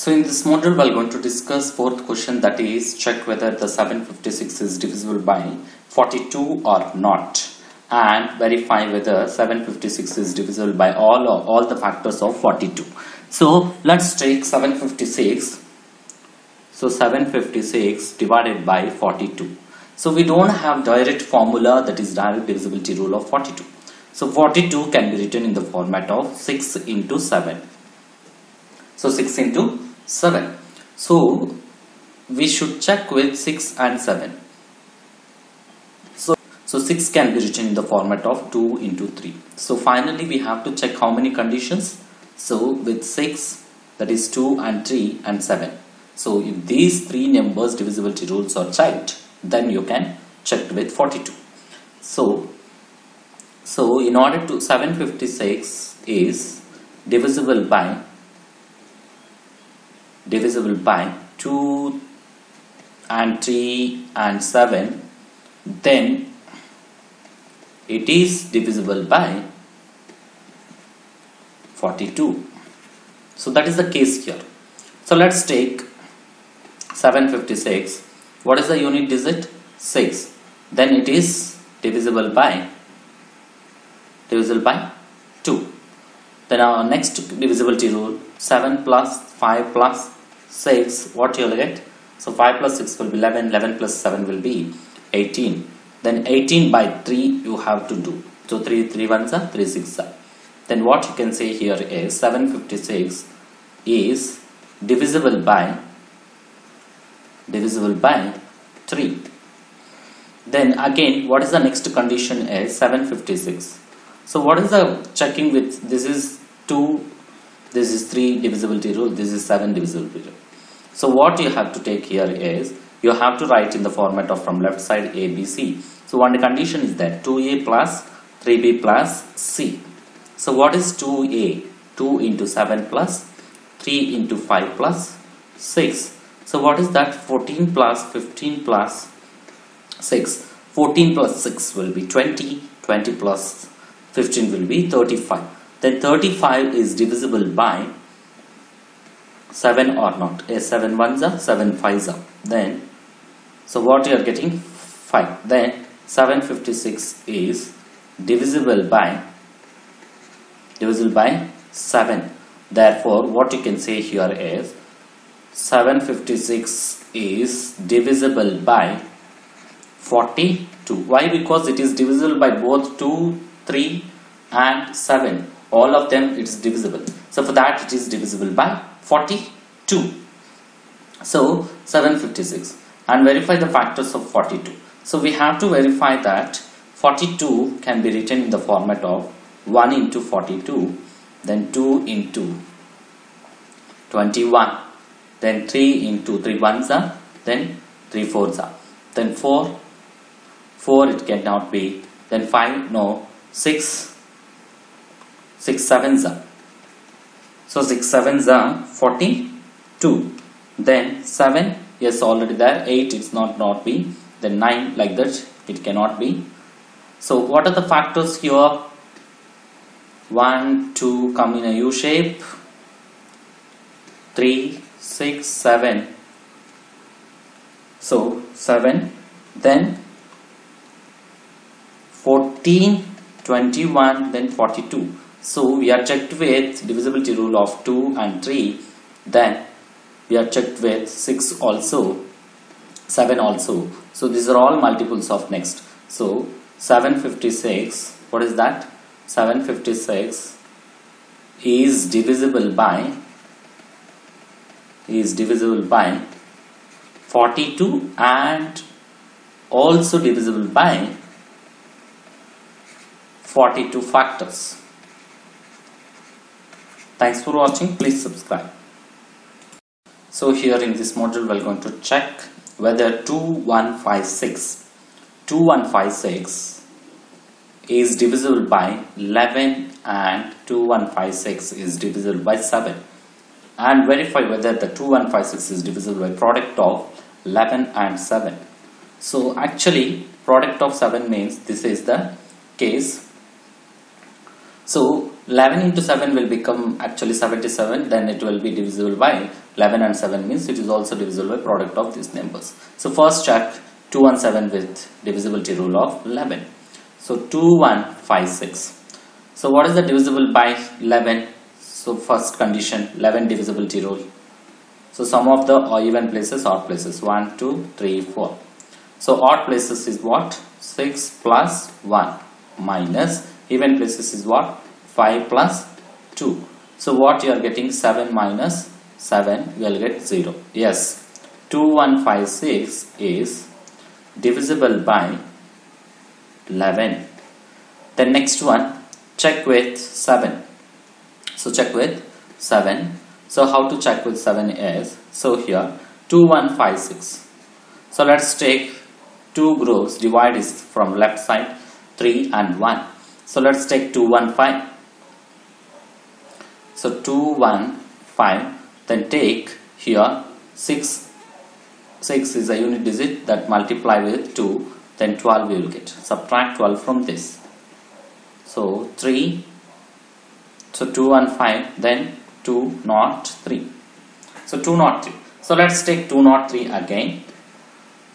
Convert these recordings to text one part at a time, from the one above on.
So in this module, we are going to discuss fourth question, that is check whether the 756 is divisible by 42 or not, and verify whether 756 is divisible by all or all the factors of 42. So let's take 756. So 756 divided by 42. So we don't have direct formula, that is direct divisibility rule of 42. So 42 can be written in the format of 6 into 7. So 6 into 7. So we should check with 6 and 7. So 6 can be written in the format of 2 into 3. So finally we have to check how many conditions. So with 6, that is 2 and 3 and 7. So if these three numbers divisibility rules are checked, then you can check with 42. So in order to 756 is divisible by 2 and 3 and 7, then it is divisible by 42. So that is the case here. So let's take 756. What is the unit digit? 6. Then it is divisible by 2. Then our next divisibility rule, 7 plus 5 plus 6, what you will get? So 5 plus 6 will be 11, 11 plus 7 will be 18. Then 18 by 3 you have to do. So 3, 3 ones are 3, 6 are. Then what you can say here is 756 is divisible by 3. Then again, what is the next condition is 756. So what is the checking with? This is 2, this is 3 divisibility rule, this is 7 divisibility rule. So what you have to take here is, you have to write in the format of from left side A, B, C. So one condition is that 2A plus 3B plus C. So what is 2A? 2 into 7 plus 3 into 5 plus 6. So what is that? 14 plus 15 plus 6. 14 plus 6 will be 20. 20 plus 15 will be 35. Then 35 is divisible by 7 or not. 7 ones are 7 fives are. Then, so what you are getting? 5. Then 756 is divisible by 7. Therefore, what you can say here is 756 is divisible by 42. Why? Because it is divisible by both 2, 3 and 7. All of them it is divisible. So for that it is divisible by 42. So 756, and verify the factors of 42. So we have to verify that 42 can be written in the format of 1 into 42, then 2 into 21, then 3 into 3 ones are, then 3 fours are, then 4 it cannot be, then 5 no, 6 sevens are. So 6 sevens are 42. Then 7, yes, already there. 8 it's not be. Then 9, like that it cannot be. So what are the factors here? 1, 2 come in a U shape, 3, 6, 7. So 7, then 14, 21, then 42. So we are checked with divisibility rule of 2 and 3. Then we are checked with 6 also, 7 also. So these are all multiples of next. So 756, what is that? 756 is divisible by 42 and also divisible by 42 factors. Thanks for watching. Please subscribe. So here in this module we are going to check whether 2156 is divisible by 11 and 2156 is divisible by 7, and verify whether the 2156 is divisible by product of 11 and 7. So actually product of 7 means this is the case. So 11 into 7 will become actually 77, then it will be divisible by 11 and 7 means it is also divisible by product of these numbers. So first check 217 with divisibility rule of 11. So 2156. So what is the divisible by 11? So first condition, 11 divisibility rule. So sum of the even places, odd places, 1, 2, 3, 4. So odd places is what? 6 plus 1 minus even places is what? 5 plus 2. So what you are getting? 7 minus 7 will get 0. Yes, 2156 is divisible by 11. The next one, check with 7. So check with 7. So how to check with 7 is, so here 2156. So let's take two groups, divide is from left side, 3 and 1. So let's take 215. So 215, then take here 6. 6 is a unit digit, that multiply with 2, then 12 we will get. Subtract 12 from this. So 3, so 215, then 203. So 203. So let's take 203 again.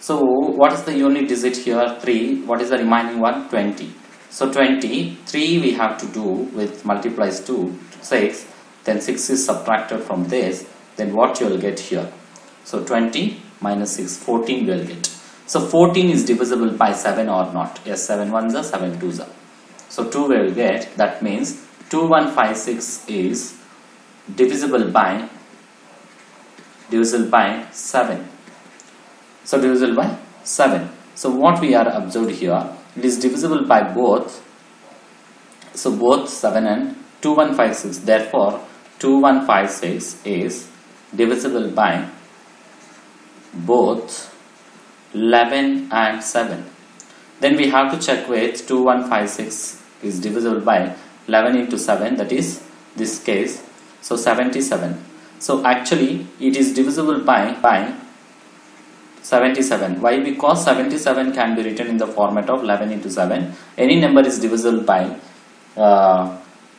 So what is the unit digit here? 3. What is the remaining one? 20. So 20, 3 we have to do with multiplies 2, 6, then 6 is subtracted from this, then what you will get here? So 20 minus 6, 14 we will get. So 14 is divisible by 7 or not? Yes, 7 ones are, 7 twos are. So 2 we will get, that means 2156 is divisible by 7. So divisible by 7. So what we are observed here, it is divisible by both, so both 7 and 2156. Therefore 2156 is divisible by both 11 and 7. Then we have to check with 2156 is divisible by 11 into 7, that is this case, so 77. So actually it is divisible by 77. Why? Because 77 can be written in the format of 11 into 7. Any number is divisible by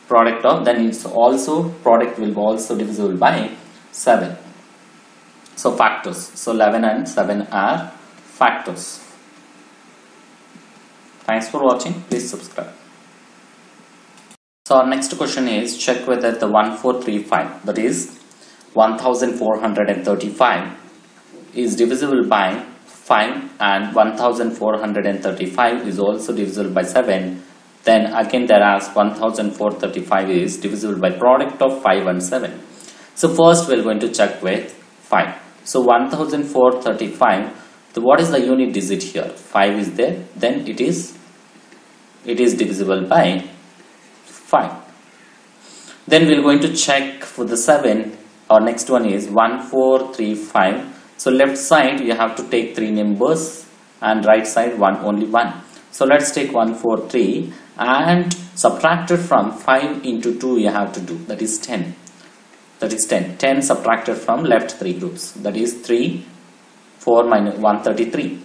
product of, then it's also product will be also divisible by 7. So factors. So 11 and 7 are factors. Thanks for watching. Please subscribe. So our next question is check whether the 1435, that is 1435, is divisible by 5 and 1435 is also divisible by 7. Then again there as 1435 is divisible by product of 5 and 7. So first we are going to check with 5. So 1435, so what is the unit digit here? 5 is there, then it is divisible by 5. Then we are going to check for the 7. Our next one is 1435. So left side you have to take 3 numbers and right side only one. So let's take 143 and subtracted from 5 into 2 you have to do, that is 10. 10 subtracted from left 3 groups, that is 3, 4 minus 133.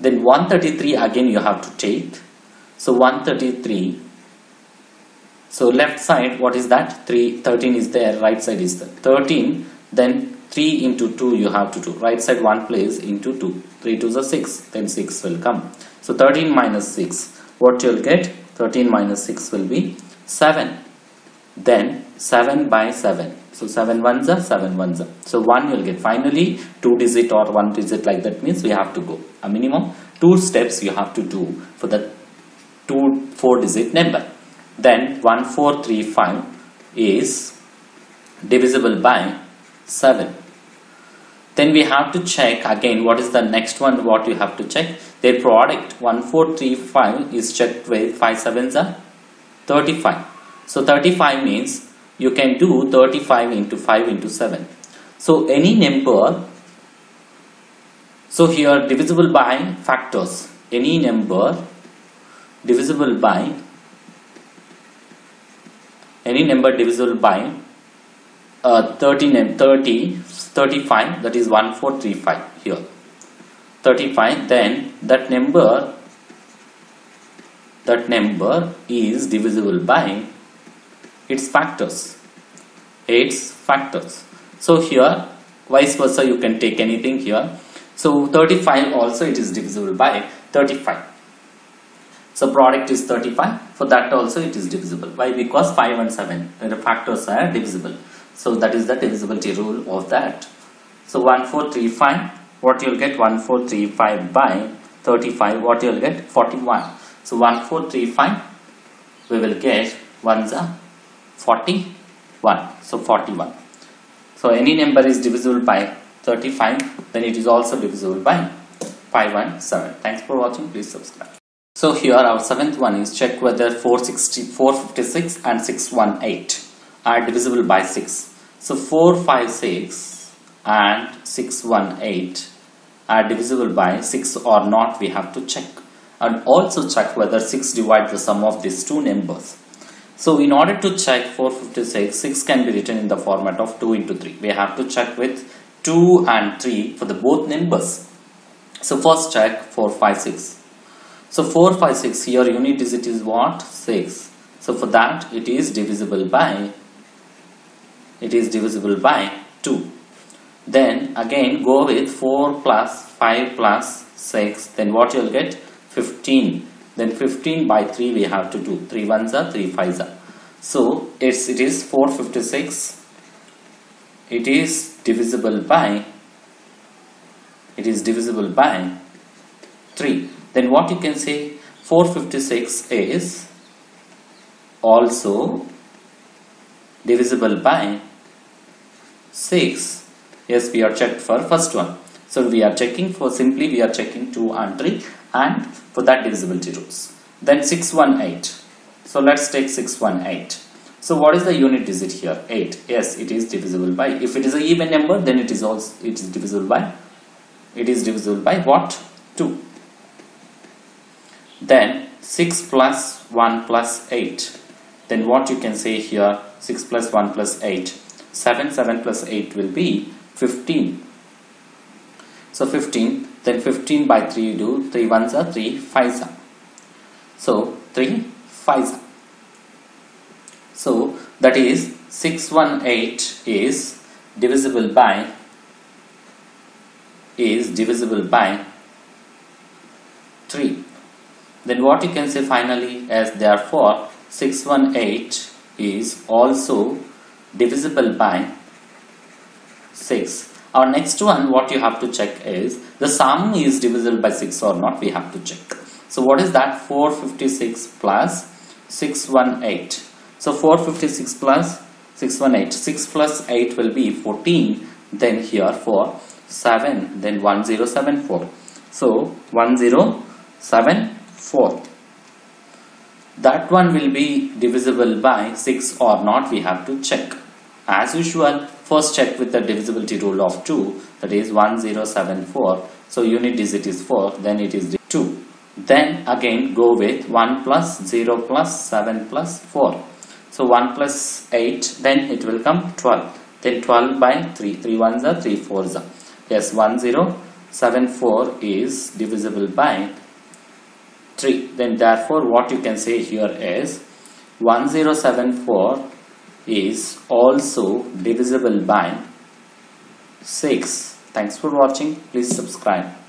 Then 133 again you have to take. So 133. So left side what is that? 13 is there, right side is there. 13, then 3 into 2 you have to do, right side 1 place into 2, 3 2 is 6, then 6 will come. So 13 minus 6, what you will get? 13 minus 6 will be 7, then 7 by 7, so 7 ones are, 7 ones are, so 1 you will get. Finally 2 digit or 1 digit, like that means we have to go a minimum 2 steps you have to do for the 4 digit number. Then 1435 is divisible by 7. Then we have to check again what is the next one, what you have to check. Their product 1435 is checked with 5 sevens are 35. So 35 means you can do 35 into 5 into 7. So any number, so here divisible by factors, any number divisible by any number divisible by 35, that is 1435 here, 35, then that number is divisible by its factors, so here vice versa you can take anything here. So 35 also it is divisible by 35. So product is 35, for that also it is divisible. Why? Because 5 and 7 the factors are divisible. So that is the divisibility rule of that. So 1435, what you'll get? 1435 by 35, what you'll get? 41. So 1435 we will get 41. So 41. So any number is divisible by 35, then it is also divisible by 5 and 7. Thanks for watching. Please subscribe. So here our seventh one is check whether 456 and 618 are divisible by 6. So 456 and 618 are divisible by 6 or not, we have to check. And also check whether 6 divides the sum of these two numbers. So in order to check 456, 6 can be written in the format of 2 into 3. We have to check with 2 and 3 for the both numbers. So first check 456. So 456, here unit digit is what? 6. So for that it is divisible by 2. Then again go with 4 plus 5 plus 6. Then what you'll get? 15. Then 15 by 3 we have to do. 3 ones are 3 fives are. So it is 456. It is divisible by 3. Then what you can say, 456 is also divisible by 6. Yes, we are checked for first one. So we are checking for, simply we are checking 2 and 3 and for that divisibility rules. Then 618. So let's take 618. So what is the unit digit here? 8. Yes, it is divisible by. If it is an even number, then it is also it is divisible by what? 2. Then 6 plus 1 plus 8. Then what you can say here, 6 plus 1 plus 8. 7 plus 8 will be 15. So 15. Then 15 by 3 you do. 3 ones are 3 fives are. So 3 fives are. So that is 618 is divisible by 3. Then what you can say finally as therefore 618 is also divisible by 6. Our next one, what you have to check is the sum is divisible by 6 or not, we have to check. So what is that? 456 plus 618. So 456 plus 618. 6 plus 8 will be 14. Then here for 7. Then 1074. So 1074. That one will be divisible by 6 or not, we have to check. As usual, first check with the divisibility rule of 2, that is 1074. So unit digit is 4, then it is 2. Then again go with 1 plus 0 plus 7 plus 4. So 1 plus 8, then it will come 12. Then 12 by 3, 3 ones are 3 fours are. Yes, 1074 is divisible by 3. Then therefore what you can say here is 1074 is also divisible by 6. Thanks for watching. Please subscribe.